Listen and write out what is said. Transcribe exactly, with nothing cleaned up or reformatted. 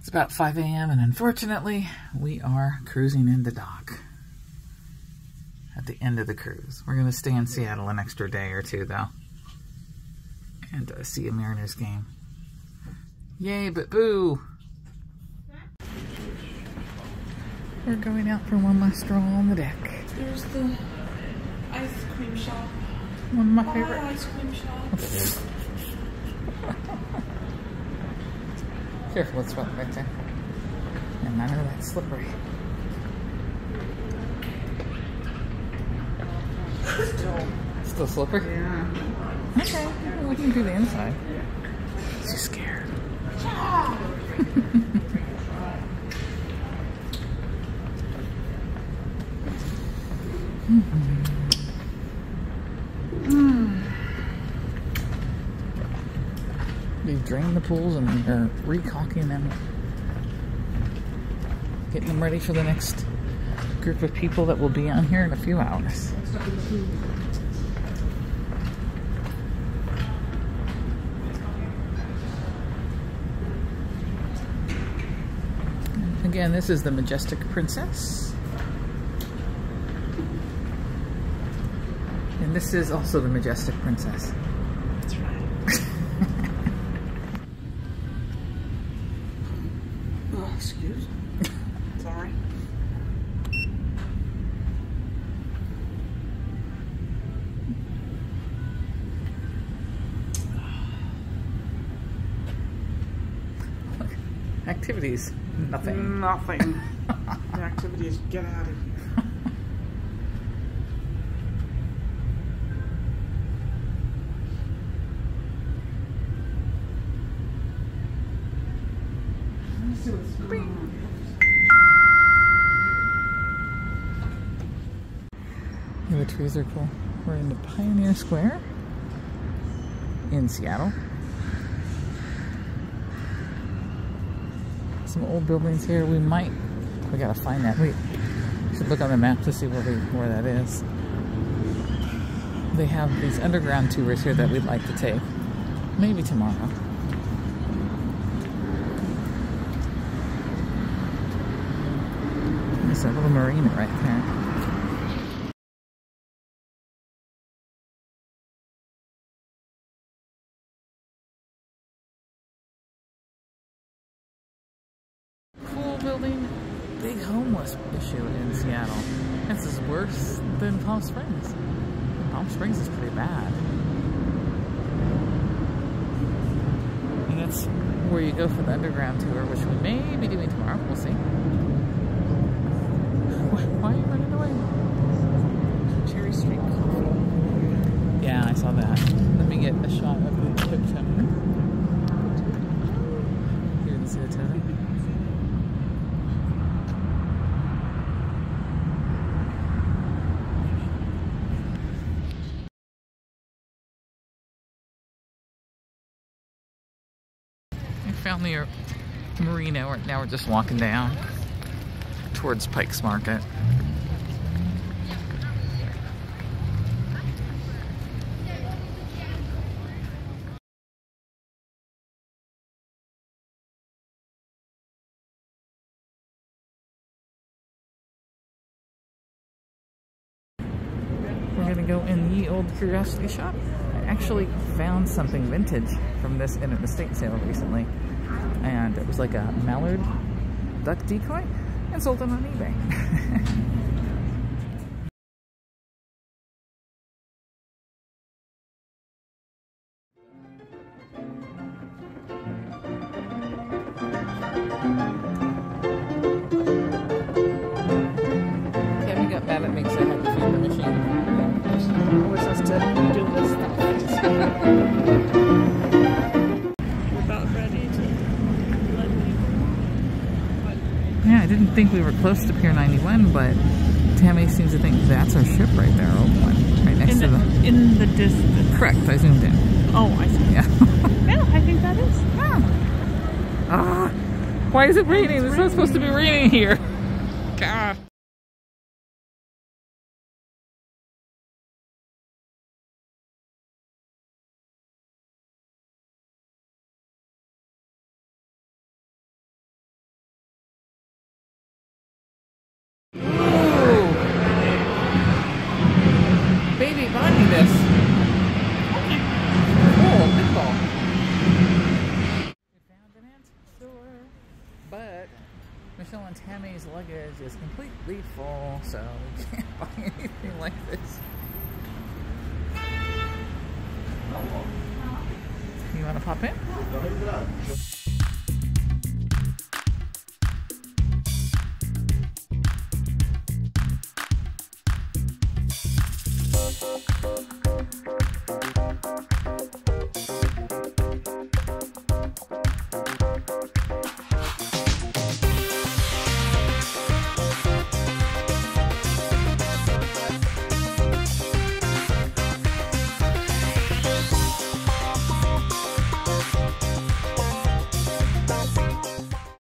It's about five A M and unfortunately, we are cruising in the dock at the end of the cruise. We're going to stay in Seattle an extra day or two, though, and uh, see a Mariners game. Yay, but boo! We're going out for one last stroll on the deck. There's the ice cream shop. One of my favorite. Bye, ice cream shop. Careful, it's wet right there. And none of that's slippery. Still, still slippery? Yeah. Okay, we can do the inside. She's so scared. Yeah. They've drained the pools and they're re-caulking them, getting them ready for the next group of people that will be on here in a few hours. Again, this is the Majestic Princess. And this is also the Majestic Princess. That's right. Oh, excuse me. Sorry. Look, activities, nothing. Nothing. The activity is get out of here. The trees are cool. We're in the Pioneer Square in Seattle. Some old buildings here. We might, we gotta find that. We should look on the map to see where, we, where that is. They have these underground tours here that we'd like to take. Maybe tomorrow. There's a little marina right there. Cool building. Big homeless issue in Seattle. This is worse than Palm Springs. Palm Springs is pretty bad. And that's where you go for the underground tour, which we may be doing tomorrow. We'll see. Why are you running away? Cherry Street Coffee. Yeah, I saw that. Let me get a shot of the tip totem. You didn't see the totem? Found the marina. Right now we're just walking down towards Pike's Market. We're gonna go in the old curiosity shop. Actually found something vintage from this in an estate sale recently, and it was like a mallard duck decoy and sold it on eBay. Yeah, I didn't think we were close to Pier ninety-one, but Tammy seems to think that's our ship right there, old one, right next in to the, the... In the distance. Correct, I zoomed in. Oh, I see. Yeah. Yeah, I think that is. Yeah. Ah, why is it raining? It's, it's raining. Not supposed to be raining here. God. but Michelle and Tammy's luggage is completely full, so we can't buy anything like this. Oh. You want to pop in?